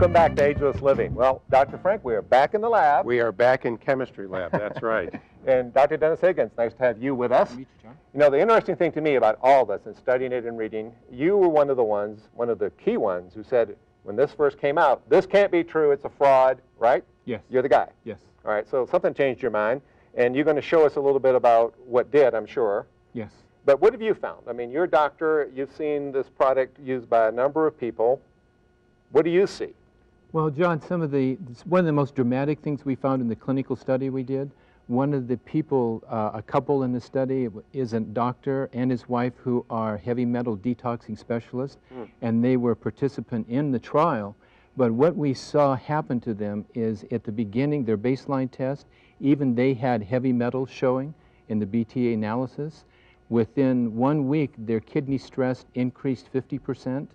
Welcome back to Ageless Living. Well, Dr. Frank, we are back in the lab. We are back in chemistry lab, that's right. And Dr. Dennis Higgins, nice to have you with us. Nice to meet you, John. You know, the interesting thing to me about all this and studying it and reading, you were one of the key ones who said, when this first came out, this can't be true, it's a fraud, right? Yes. You're the guy. Yes. All right, so something changed your mind, and you're going to show us a little bit about what did, I'm sure. Yes. But what have you found? I mean, you're a doctor, you've seen this product used by a number of people. What do you see? Well, John, one of the most dramatic things we found in the clinical study we did, one of the people, a couple in the study is a doctor and his wife who are heavy metal detoxing specialists, and they were a participant in the trial. But what we saw happen to them is at the beginning, their baseline test, even they had heavy metals showing in the BTA analysis. Within 1 week, their kidney stress increased 50%.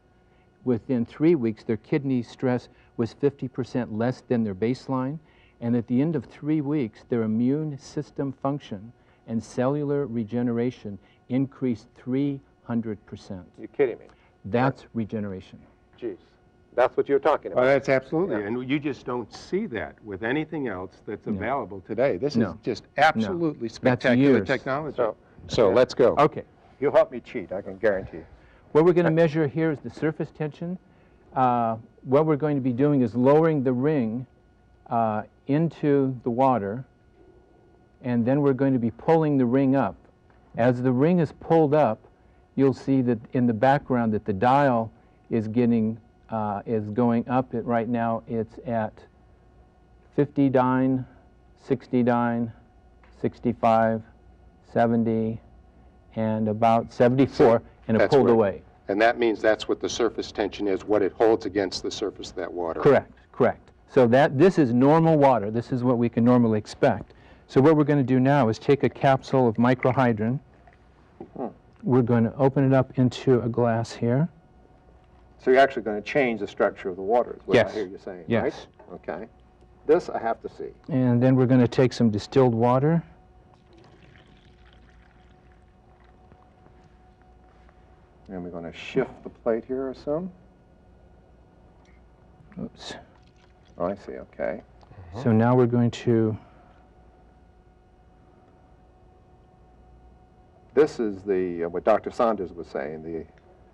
Within 3 weeks, their kidney stress was 50% less than their baseline. And at the end of 3 weeks, their immune system function and cellular regeneration increased 300%. You're kidding me. That's regeneration. Jeez. That's what you're talking about. Oh, that's absolutely. Yeah. And you just don't see that with anything else that's available today. This is just absolutely spectacular technology. So let's go. Okay. You'll help me cheat, I can guarantee you. What we're going to measure here is the surface tension. What we're going to be doing is lowering the ring into the water, and then we're going to be pulling the ring up. As the ring is pulled up, you'll see that in the background that the dial is getting is going up. Right now it's at 50 dyne, 60 dyne, 65, 70, and about 74, and it pulled away. And that means that's what the surface tension is, what it holds against the surface of that water. Correct, correct. So this is normal water. This is what we can normally expect. So what we're going to do now is take a capsule of microhydrin. We're going to open it up into a glass here. So you're actually going to change the structure of the water, is what I hear you saying, right? Okay. This I have to see. And then we're going to take some distilled water. And we're going to shift the plate here or some. Oops. Oh, I see, okay. So now we're going to... This is the what Dr. Saunders was saying,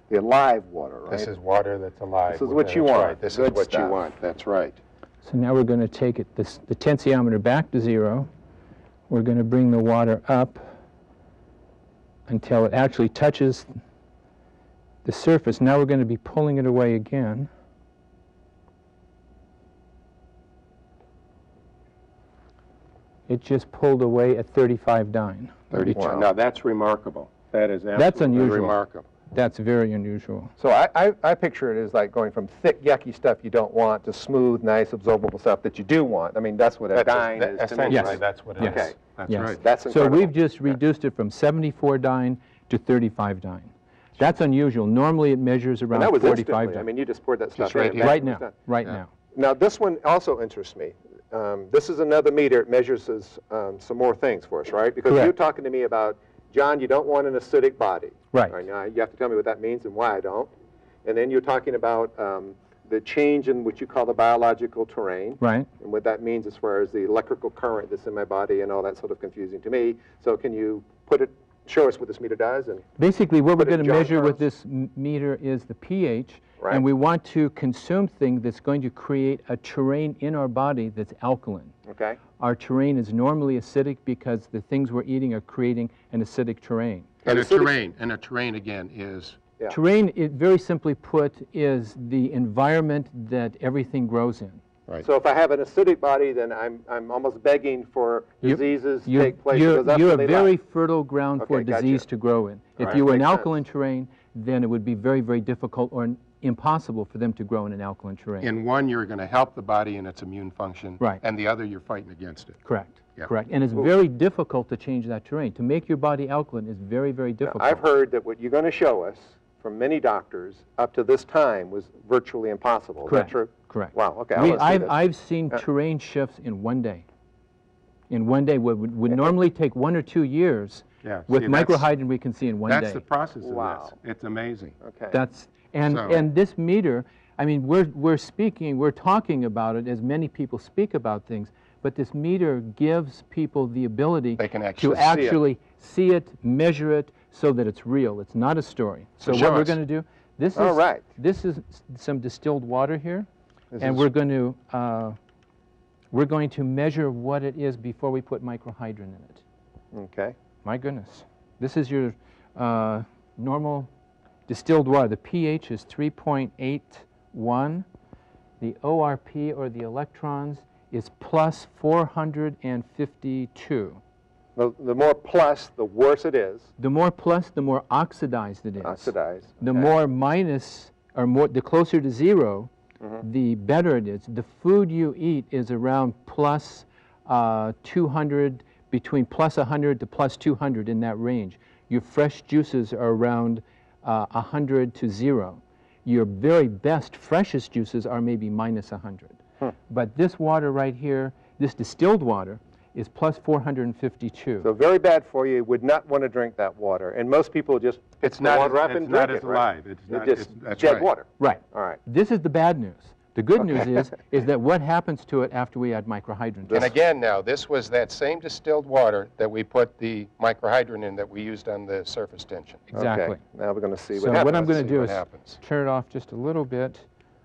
the alive water, right? This is water that's alive. This is what you want. Right. This is what you want, that's right. So now we're going to take it, the tensiometer back to zero. We're going to bring the water up until it actually touches the surface. Now we're going to be pulling it away again. It just pulled away at 35 dyne. 32. Wow. Now that's remarkable. That is absolutely remarkable. That's very unusual. So I picture it as like going from thick, yucky stuff you don't want to smooth, nice, absorbable stuff that you do want. I mean, that's what a dyne is. Essentially, that's what it is. Okay. That's right. That's incredible. So we've just reduced it from 74 dyne to 35 dyne. That's unusual. Normally it measures around 45. I mean, you just poured that stuff right here. Right now. Right now. Now, this one also interests me. This is another meter. It measures some more things for us, right? Because you're talking to me about, John, you don't want an acidic body. Right. Now, you have to tell me what that means and why I don't. And then you're talking about the change in what you call the biological terrain. Right. And what that means as far as the electrical current that's in my body and all that, sort of confusing to me. So can you put it... Show us what this meter does. And basically, what we're going to measure with this meter is the pH, and we want to consume things that's going to create a terrain in our body that's alkaline. Okay. Our terrain is normally acidic because the things we're eating are creating an acidic terrain. And a terrain again is? Yeah. Terrain, very simply put, is the environment that everything grows in. Right. So if I have an acidic body, then I'm almost begging for diseases to take place. You're a very fertile ground for disease to grow in. If you were in alkaline terrain, then it would be very, very difficult or impossible for them to grow in an alkaline terrain. In one, you're going to help the body in its immune function, and the other, you're fighting against it. Correct. Yeah. Correct. And it's very difficult to change that terrain. To make your body alkaline is very, very difficult. Now, I've heard that what you're going to show us from many doctors up to this time was virtually impossible. Correct. Is that true? Correct. Wow, okay. I've seen terrain shifts in 1 day. In 1 day, what would normally take 1 or 2 years, with microhydrin we can see in one day. That's the process of this. It's amazing. Okay. And this meter, I mean, we're talking about it as many people speak about things, but this meter gives people the ability to actually see it, measure it, so that it's real. It's not a story. So what we're going to do, this is some distilled water here, and we're going to measure what it is before we put microhydrin in it. Okay. My goodness. This is your normal distilled water. The pH is 3.81. The ORP, or the electrons, is plus 452. The more plus, the worse it is. The more plus, the more oxidized it is. Oxidized. Okay. The more minus, or more, the closer to zero, the better it is. The food you eat is around plus 200, between plus 100 to plus 200, in that range. Your fresh juices are around 100 to zero. Your very best, freshest juices are maybe minus 100. Hmm. But this water right here, this distilled water, is plus 452. So very bad for you. You would not want to drink that water. And most people just pick the water up and drink it, right? It's not as alive. It's dead water. Right. All right. This is the bad news. The good news is that what happens to it after we add microhydrin. And again now, this was that same distilled water that we put the microhydrin in that we used on the surface tension. Exactly. Okay. Now we're going to see what happens. So what I'm going to do is turn it off just a little bit,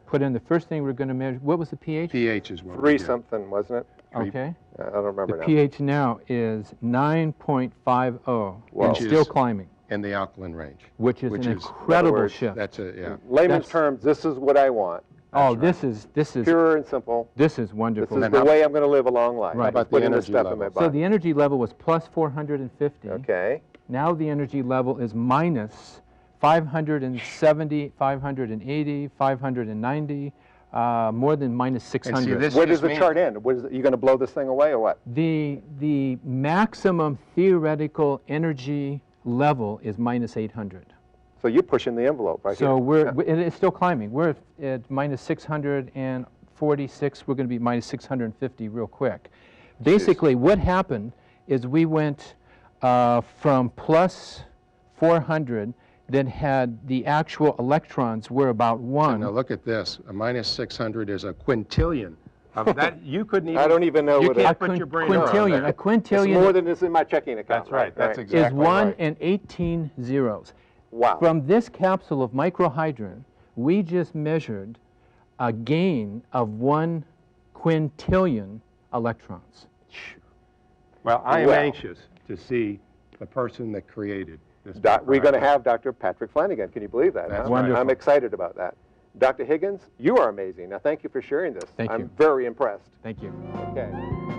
put in the first thing we're going to measure. What was the pH? pH is what 3 something, wasn't it? Okay. I don't remember now. The pH now is 9.50, and still climbing. In the alkaline range. Which is an incredible shift. That's a, yeah. In layman's terms, this is what I want. Oh, this is pure and simple. This is wonderful. This is the way I'm going to live a long life. Right. About the energy level. So the energy level was plus 450. Okay. Now the energy level is minus 570, 580, 590. More than minus 600. See, where does the chart end? Are you going to blow this thing away or what? The maximum theoretical energy level is minus 800. So you're pushing the envelope right here. So it's still climbing. We're at minus 646. We're going to be minus 650 real quick. Basically, what happened is we went from plus 400 that had the actual electrons were about 1. Now look at this. A minus 600 is a quintillion. That you couldn't even. I don't even know what it is. You can't put your brain around that. A quintillion. It's more than is in my checking account. That's right. That's exactly. Is 1 and 18 zeros. Wow. From this capsule of microhydrin, we just measured a gain of 1 quintillion electrons. Well, I am anxious to see the person that created. We're going to have Dr. Patrick Flanagan. Can you believe that? That's wonderful. I'm excited about that. Dr. Higgins, you are amazing. Now, thank you for sharing this. Thank you. I'm very impressed. Thank you. Okay.